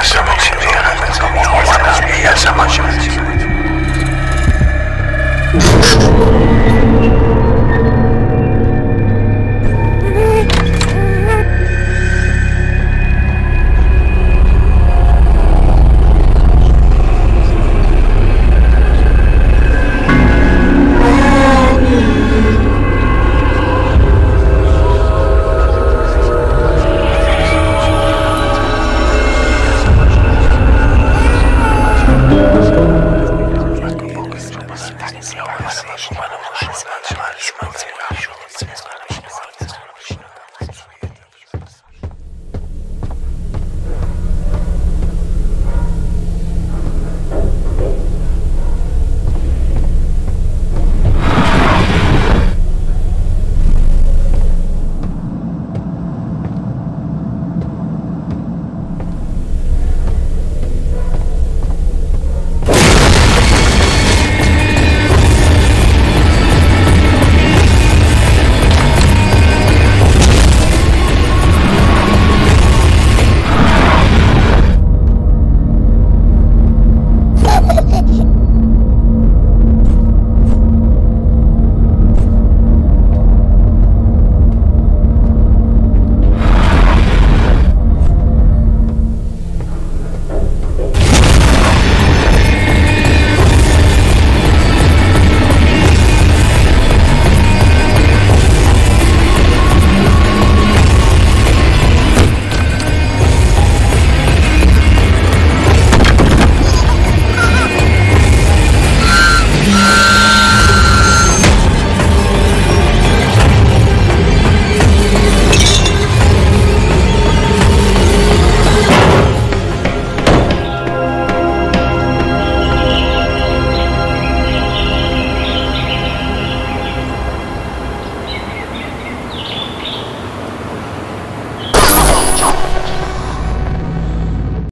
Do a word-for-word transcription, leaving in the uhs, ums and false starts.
Yes, I'm